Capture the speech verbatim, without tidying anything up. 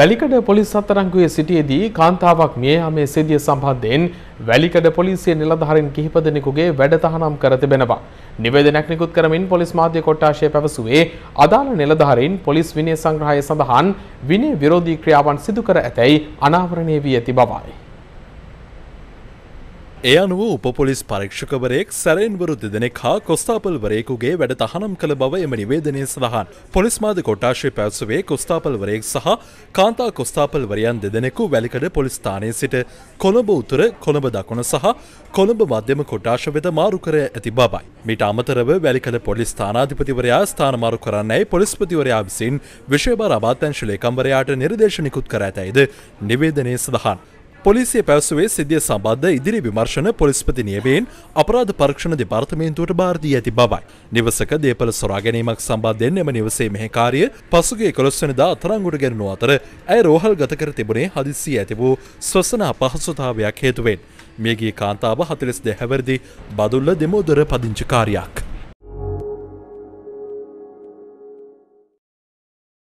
Welikada police අත්අඩංගුවේ සිටියේදී කාන්තාවක් මිය යාමේ සිදුව සම්බන්ධයෙන් වැලිකඩ පොලිසිය නිලධාරීන් කිහිප දෙනෙකුගේ වැඩතහනම් කර තිබෙනවා. නිවේදනයක් නිකුත් කරමින් පොලිස් මාධ්‍ය කොට්ටාශය පැවසුවේ අදාළ නිලධාරීන් පොලිස් විනය සංග්‍රහය සඳහන් විනය විරෝධී ක්‍රියාවන් සිදු කර ඇතැයි අනාවරණය වී ඇති බවයි. ඒ අනුව උපපොලිස් පරීක්ෂකවරයෙක් සැරෙන්වරු දෙදෙනෙක් හා කොස්තාපල්වරයෙකුගේ වැඩ තහනම් කළ බව එම නිවේදනයේ සඳහන්. පොලිස් මාධ්‍ය කොට්ටාශය පැවසුවේ කොස්තාපල්වරයෙක් සහ කාන්තා කොස්තාපල්වරයන් දෙදෙනෙකු වැලිකඩ පොලිස් ස්ථානයේ සිට කොළඹ උතුර, කොළඹ දකුණ සහ කොළඹ මධ්‍යම කොට්ටාශ වෙත මාරු කර ඇති බවයි. මීට අමතරව වැලිකඩ පොලිස් ස්ථානාධිපතිවරයා ස්ථාන මාරු කරන්නයි පොලිස්පතිවරයා විසින් විශේෂ අමාත්‍යාංශ ලේකම්වරයාට නිර්දේශ නිකුත් කර ඇතැයිද නිවේදනයේ සඳහන්. පොලිසිය පැවසුවේ සිද්ධිය සම්බන්ධ ඉදිරි විමර්ශන පොලිස්පති නියමයෙන් අපරාධ පරීක්ෂණ දෙපාර්තමේන්තුවට බාර දී ඇති බවයි. නිවසක දේපළ සොරා ගැනීමක් සම්බන්ධයෙන් එම නිවසේ මෙහෙකාරිය පසුගිය එකොළොස් වෙනිදා අත්අඩංගුවට ගැනුණු අතර ඇය රෝහල් ගත කර තිබුණේ හදිස්සිය ඇති වූ ස්වසන අපහසුතාවයක් හේතුවෙන්. මියගිය කාන්තාව හතළිස් දෙක හැවිරිදි බදුල්ල දෙමෝදර පදිංචිකාරියක්.